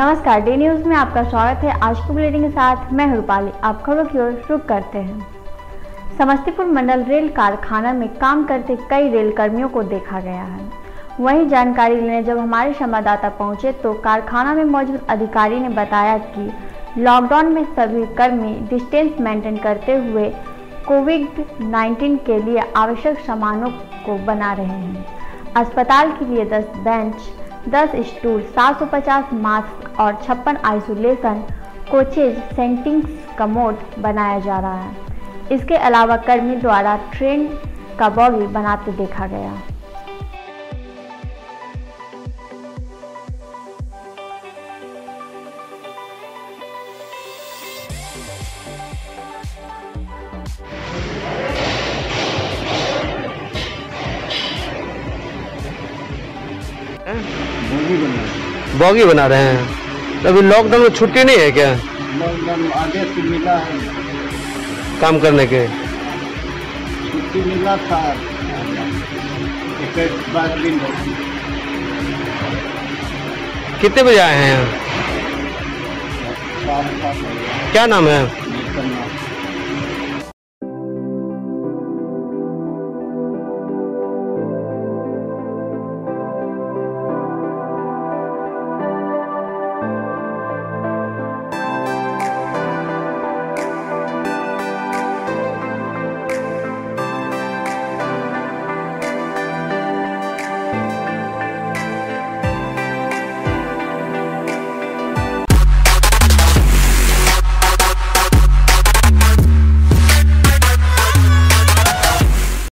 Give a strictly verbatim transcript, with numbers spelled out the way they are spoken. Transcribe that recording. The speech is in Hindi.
नमस्कार, डी न्यूज में आपका स्वागत है। आज की बुलेटिन के साथ मैं रूपाली। आप खबरों की ओर रुख करते हैं। समस्तीपुर मंडल रेल कारखाना में काम करते कई रेल कर्मियों को देखा गया है। वहीं जानकारी लेने जब हमारे संवाददाता पहुंचे तो कारखाना में मौजूद अधिकारी ने बताया कि लॉकडाउन में सभी कर्मी डिस्टेंस मेंटेन करते हुए कोविड नाइन्टीन के लिए आवश्यक सामानों को बना रहे हैं। अस्पताल के लिए दस बेंच, दस स्टूल, सात सौ पचास मास्क और छप्पन आइसोलेशन कोचेज, सेंटिंग्स कमोड बनाया जा रहा है। इसके अलावा कर्मी द्वारा ट्रेन का बॉगी बनाते देखा गया। बॉगी बना रहे हैं। अभी लॉकडाउन में छुट्टी नहीं है क्या? लॉकडाउन आदेश मिला है काम करने के, छुट्टी मिला था बारह दिन। कितने बजे आए हैं? क्या नाम है?